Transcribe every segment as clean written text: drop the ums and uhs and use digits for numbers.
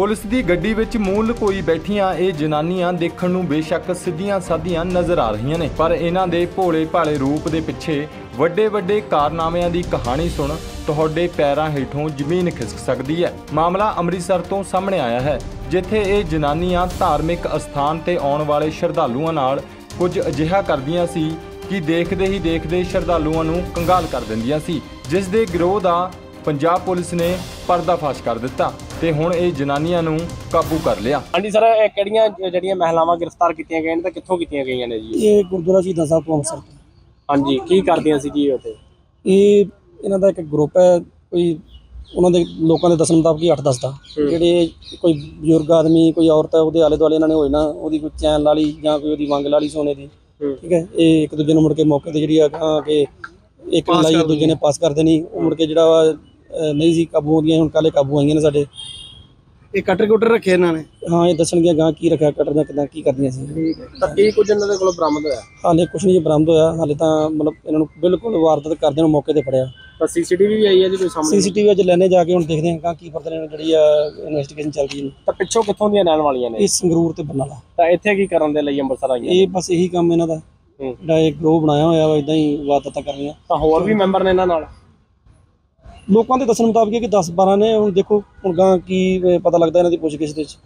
Police की गड्डी विच मूंह लुकोई बैठियां ये जनानियां देखण नूं बेशक सीधियां साधियां नज़र आ रही ने, पर इन्हां दे भोले भाले रूप दे पिछे वड्डे वड्डे कारनामियां दी कहानी सुन तुहाडे पैरां हेठों जमीन खिसक सकदी है। मामला अमृतसर तो सामने आया है, जिथे ये जनानियां धार्मिक अस्थान ते आउण वाले श्रद्धालुआं नाल कुछ अजिहा करदियां सी कि देखदे ही देखदे श्रद्धालुआं नूं कंगाल कर दिंदियां सी, जिस दे गिरोह दा पंजाब पुलिस ने पर्दाफाश कर दिता ते हुण ये जनानियां नूं काबू कर लिया। ਹਾਂਜੀ ਸਰ, ਇਹ ਕਿਹੜੀਆਂ ਜਿਹੜੀਆਂ ਮਹਿਲਾਵਾਂ ਗ੍ਰਿਫਤਾਰ ਕੀਤੀਆਂ ਗਈਆਂ ਨੇ ਤੇ ਕਿੱਥੋਂ ਕੀਤੀਆਂ ਗਈਆਂ ਨੇ ਜੀ? ਇਹ ਗੁਰਦੁਆਰਾ ਸ਼ਹੀਦਾਂ ਸਾਹਿਬ ਪਹੁੰਚਣ। ਹਾਂਜੀ, ਕੀ ਕਰਦੀਆਂ ਸੀ ਜੀ ਉੱਥੇ? ਇਹ ਇਹਨਾਂ ਦਾ ਇੱਕ ਗਰੁੱਪ ਹੈ, ਕੋਈ ਉਹਨਾਂ ਦੇ ਲੋਕਾਂ ਦੇ ਦੱਸਣ ਮੁਤਾਬਕ 8-10 ਦਾ ਜਿਹੜੇ ਕੋਈ ਬਜ਼ੁਰਗ ਆਦਮੀ ਕੋਈ ਔਰਤ ਹੈ ਉਹਦੇ ਆਲੇ ਦੁਆਲੇ ਇਹਨਾਂ ਨੇ ਹੋਏ ਨਾ, ਉਹਦੀ ਕੋਈ ਚੈਨ ਲਾ ਲਈ ਜਾਂ ਕੋਈ ਉਹਦੀ ਵੰਗ ਲਾ ਲਈ ਸੋਨੇ ਦੀ, ਠੀਕ ਹੈ। ਇਹ ਇੱਕ ਦੂਜੇ ਨੂੰ ਮੁੜ ਕੇ ਮੌਕੇ ਤੇ ਜਿਹੜੀ ਆ ਕਿ ਇੱਕ ਲਾਈ ਦੂਜੇ ਨੇ ਪਾਸ ਕਰ ਦੇਣੀ, ਉਹ ਮੁੜ ਕੇ ਜਿਹੜਾ ਨਹੀਂ ਸੀ ਕਾਬੂ ਆਉਂਦੀਆਂ, ਹੁਣ ਕਾਲੇ ਕਾਬੂ ਆਈਆਂ ਨੇ ਸਾਡੇ। ਇਹ ਕਟਰ ਕੁਟਰ ਰੱਖੇ ਇਹਨਾਂ ਨੇ? ਹਾਂ, ਇਹ ਦੱਸਣਗੇ ਗਾਂ ਕੀ ਰੱਖਿਆ ਕਟਰ ਦਾ, ਕਿੱਦਾਂ ਕੀ ਕਰਦੀਆਂ ਸੀ। ਤਾਂ ਇਹ ਕੁਝ ਇਹਨਾਂ ਦੇ ਕੋਲ ਬਰਾਮਦ ਹੋਇਆ? ਹਾਲੇ ਕੁਛ ਨਹੀਂ ਬਰਾਮਦ ਹੋਇਆ, ਹਾਲੇ ਤਾਂ ਮਤਲਬ ਇਹਨਾਂ ਨੂੰ ਬਿਲਕੁਲ ਵਾਰਦਾਤ ਕਰਦੇ ਨੂੰ ਮੌਕੇ 'ਤੇ ਫੜਿਆ। ਤਾਂ ਸੀਸੀਟੀਵੀ ਵੀ ਆਈ ਹੈ ਜੀ ਕੋਈ ਸਾਹਮਣੇ? ਸੀਸੀਟੀਵੀ ਅੱਜ ਲੈਣੇ ਜਾ ਕੇ ਹੁਣ ਦੇਖਦੇ ਹਾਂ ਗਾਂ ਕੀ ਫਰਦ ਲੈਣ ਜਿਹੜੀ ਆ ਇਨਵੈਸਟੀਗੇਸ਼ਨ ਚੱਲਦੀ ਹੈ। ਤਾਂ ਪਿੱਛੋਂ ਕਿੱਥੋਂ ਦੀਆਂ ਰਹਿਣ ਵਾਲੀਆਂ ਨੇ? ਇਹ ਸੰਗਰੂਰ ਤੇ ਬਰਨਾਲਾ। ਤਾਂ ਇੱਥੇ ਕੀ ਕਰਨ ਦੇ ਲਈ ਅੰਮ੍ਰਿਤਸਰ ਆਈਆਂ? ਇਹ ਬਸ ਇਹੀ ਕੰਮ ਇਹਨਾਂ ਦਾ, ਜਿਹੜਾ ਇਹ ਗਰੋਹ ਬਣਾਇਆ ਹੋਇਆ ਵਾ, ਇੱਦਾਂ ਹੀ ਵਾਰਦਾਤਾਂ ਕਰਨੀਆਂ। ਤਾਂ ਹੋਰ ਵੀ ਮੈਂਬਰ ਨੇ ਇਹਨਾਂ ਨਾਲ? ਲੋਕਾਂ ਦੇ ਦੱਸਣ ਮੁਤਾਬਕ ਕਿ 10-12 ਨੇ, ਹੁਣ ਦੇਖੋ ਹੁਣ ਗਾਂ ਕੀ ਪਤਾ ਲੱਗਦਾ ਇਹਨਾਂ ਦੀ ਪੁੱਛਗਿੱਛ ਦੇ ਵਿੱਚ।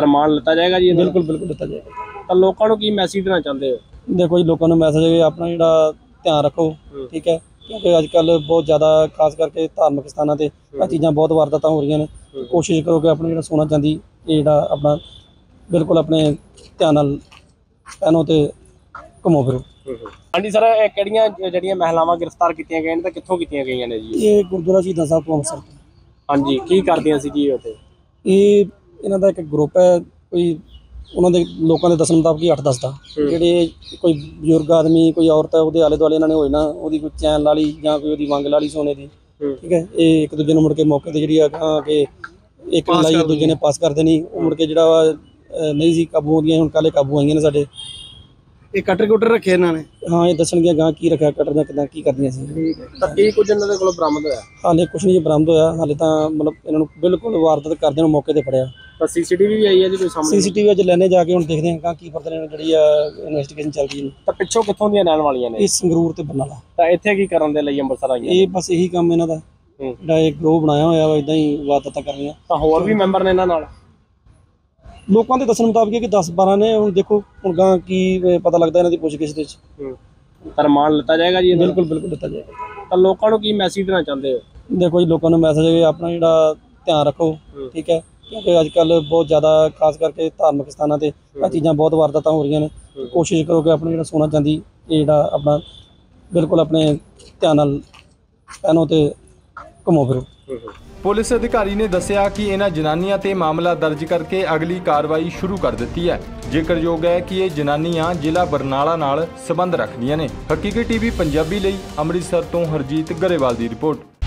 ਰਿਮਾਂਡ ਲਿੱਤਾ ਜਾਏਗਾ ਜੀ? ਬਿਲਕੁਲ ਬਿਲਕੁਲ ਲਿੱਤਾ ਜਾਏਗਾ। ਤਾਂ ਲੋਕਾਂ ਨੂੰ ਕੀ ਮੈਸੇਜ ਦੇਣਾ ਚਾਹੁੰਦੇ ਹੋ? ਦੇਖੋ ਜੀ, ਲੋਕਾਂ ਨੂੰ ਮੈਸੇਜ ਹੈ ਆਪਣਾ ਜਿਹੜਾ ਧਿਆਨ ਰੱਖੋ, ਠੀਕ ਹੈ, ਕਿਉਂਕਿ ਅੱਜ ਕੱਲ੍ਹ ਬਹੁਤ ਜ਼ਿਆਦਾ ਖਾਸ ਕਰਕੇ ਧਾਰਮਿਕ ਸਥਾਨਾਂ 'ਤੇ ਇਹ ਚੀਜ਼ਾਂ ਬਹੁਤ ਵਾਰਦਾਤਾਂ ਹੋ ਰਹੀਆਂ ਨੇ। ਕੋਸ਼ਿਸ਼ ਕਰੋ ਕਿ ਆਪਣਾ ਜਿਹੜਾ ਸੋਨਾ ਚਾਂਦੀ ਇਹ ਜਿਹੜਾ ਆਪਣਾ ਬਿਲਕੁਲ ਆਪਣੇ ਧਿਆਨ ਨਾਲ ਪਹਿਨੋ ਅਤੇ ਘੁੰਮੋ ਫਿਰੋ। ਹਾਂਜੀ ਸਰ, ਇਹ ਕਿਹੜੀਆਂ ਜਿਹੜੀਆਂ ਮਹਿਲਾਵਾਂ ਗ੍ਰਿਫਤਾਰ ਕੀਤੀਆਂ ਗਈਆਂ ਨੇ ਤੇ ਕਿੱਥੋਂ ਕੀਤੀਆਂ ਗਈਆਂ ਨੇ ਜੀ? ਇਹ ਗੁਰਦੁਆਰਾ ਸ਼ਹੀਦਾਂ ਸਾਹਿਬ ਪਹੁੰਚਣ। ਹਾਂਜੀ, ਕੀ ਕਰਦੀਆਂ ਸੀ ਜੀ ਉੱਥੇ? ਇਹ ਇਹਨਾਂ ਦਾ ਇੱਕ ਗਰੁੱਪ ਹੈ, ਕੋਈ ਉਹਨਾਂ ਦੇ ਲੋਕਾਂ ਦੇ ਦੱਸਣ ਮੁਤਾਬਕ 8-10 ਦਾ ਜਿਹੜੇ ਕੋਈ ਬਜ਼ੁਰਗ ਆਦਮੀ ਕੋਈ ਔਰਤ ਹੈ ਉਹਦੇ ਆਲੇ ਦੁਆਲੇ ਇਹਨਾਂ ਨੇ ਹੋਏ ਨਾ, ਉਹਦੀ ਕੋਈ ਚੈਨ ਲਾ ਲਈ ਜਾਂ ਕੋਈ ਉਹਦੀ ਵੰਗ ਲਾ ਲਈ ਸੋਨੇ ਦੀ, ਠੀਕ ਹੈ। ਇਹ ਇੱਕ ਦੂਜੇ ਨੂੰ ਮੁੜ ਕੇ ਮੌਕੇ 'ਤੇ ਜਿਹੜੀ ਆ ਕਿ ਇੱਕ ਲਾਈ ਦੂਜੇ ਨੇ ਪਾਸ ਕਰ ਦੇਣੀ, ਉਹ ਮੁੜ ਕੇ ਜਿਹੜਾ ਨਹੀਂ ਸੀ ਕਾਬੂ ਆਉਂਦੀਆਂ, ਹੁਣ ਕਾਲੇ ਕਾਬੂ ਆਈਆਂ ਨੇ ਸਾਡੇ। ਇਹ ਕਟਰ ਕੁਟਰ ਰੱਖੇ ਇਹਨਾਂ ਨੇ? ਹਾਂ, ਇਹ ਦੱਸਣਗੇ ਗਾਂ ਕੀ ਰੱਖਿਆ ਕਟਰ ਦਾ, ਕਿੱਦਾਂ ਕੀ ਕਰਦੀਆਂ ਸੀ। ਤਾਂ ਇਹ ਕੁਝ ਇਹਨਾਂ ਦੇ ਕੋਲ ਬਰਾਮਦ ਹੋਇਆ? ਹਾਲੇ ਕੁਛ ਨਹੀਂ ਬਰਾਮਦ ਹੋਇਆ, ਹਾਲੇ ਤਾਂ ਮਤਲਬ ਇਹਨਾਂ ਨੂੰ ਬਿਲਕੁਲ ਵਾਰਦਾਤ ਕਰਦੇ ਨੂੰ ਮੌਕੇ 'ਤੇ ਫੜਿਆ। ਤਾਂ ਸੀਸੀਟੀਵੀ ਵੀ ਆਈ ਹੈ ਜੀ ਕੋਈ ਸਾਹਮਣੇ? ਸੀਸੀਟੀਵੀ ਅੱਜ ਲੈਣੇ ਜਾ ਕੇ ਹੁਣ ਦੇਖਦੇ ਹਾਂ ਗਾਂ ਕੀ ਫਰਦ ਲੈਣ ਜਿਹੜੀ ਆ ਇਨਵੈਸਟੀਗੇਸ਼ਨ ਚੱਲਦੀ ਹੈ। ਤਾਂ ਪਿੱਛੋਂ ਕਿੱਥੋਂ ਦੀਆਂ ਰਹਿਣ ਵਾਲੀਆਂ ਨੇ? ਇਹ ਸੰਗਰੂਰ ਤੇ ਬਰਨਾਲਾ। ਤਾਂ ਇੱਥੇ ਕੀ ਕਰਨ ਦੇ ਲਈ ਅੰਮ੍ਰਿਤਸਰ ਆਈਆਂ? ਇਹ ਬਸ ਇਹੀ ਕੰਮ ਇਹਨਾਂ ਦਾ, ਜਿਹੜਾ ਇਹ ਗਰੋਹ ਬਣਾਇਆ ਹੋਇਆ ਵਾ, ਇੱਦਾਂ ਹੀ ਵਾਰਦਾਤਾਂ ਕਰਨੀਆਂ। ਤਾਂ ਹੋਰ ਵੀ ਮੈਂਬਰ ਨੇ ਇਹਨਾਂ ਨਾਲ? ਲੋਕਾਂ ਦੇ ਦੱਸਣ ਮੁਤਾਬਕ ਕਿ 10-12 ਨੇ, ਹੁਣ ਦੇਖੋ ਹੁਣ ਗਾਂ ਕੀ ਪਤਾ ਲੱਗਦਾ ਇਹਨਾਂ ਦੀ ਪੁੱਛਗਿੱਛ ਦੇ ਵਿੱਚ। ਰਿਮਾਂਡ ਲਿੱਤਾ ਜਾਏਗਾ ਜੀ? ਬਿਲਕੁਲ ਬਿਲਕੁਲ ਲਿੱਤਾ ਜਾਏਗਾ। ਤਾਂ ਲੋਕਾਂ ਨੂੰ ਕੀ ਮੈਸੇਜ ਦੇਣਾ ਚਾਹੁੰਦੇ ਹੋ? ਦੇਖੋ ਜੀ, ਲੋਕਾਂ ਨੂੰ ਮੈਸੇਜ ਹੈ ਆਪਣਾ ਜਿਹੜਾ ਧਿਆਨ ਰੱਖੋ, ਠੀਕ ਹੈ, ਕਿਉਂਕਿ ਅੱਜ ਕੱਲ੍ਹ ਬਹੁਤ ਜ਼ਿਆਦਾ ਖਾਸ ਕਰਕੇ ਧਾਰਮਿਕ ਸਥਾਨਾਂ 'ਤੇ ਇਹ ਚੀਜ਼ਾਂ ਬਹੁਤ ਵਾਰਦਾਤਾਂ ਹੋ ਰਹੀਆਂ ਨੇ। ਕੋਸ਼ਿਸ਼ ਕਰੋ ਕਿ ਆਪਣਾ ਜਿਹੜਾ ਸੋਨਾ ਚਾਂਦੀ ਇਹ ਜਿਹੜਾ ਆਪਣਾ ਬਿਲਕੁਲ ਆਪਣੇ ਧਿਆਨ ਨਾਲ ਪਹਿਨੋ ਅਤੇ ਘੁੰਮੋ ਫਿਰੋ। पुलिस अधिकारी ने दसिया कि इन्हां जनानियां ते मामला दर्ज करके अगली कार्रवाई शुरू कर दी है। जिक्रयोग है कि ये जनानियां जिला बरनाला नाल संबंध रखदियां ने। हकीकी टीवी पंजाबी लई अमृतसर तो हरजीत गरेवाल की रिपोर्ट।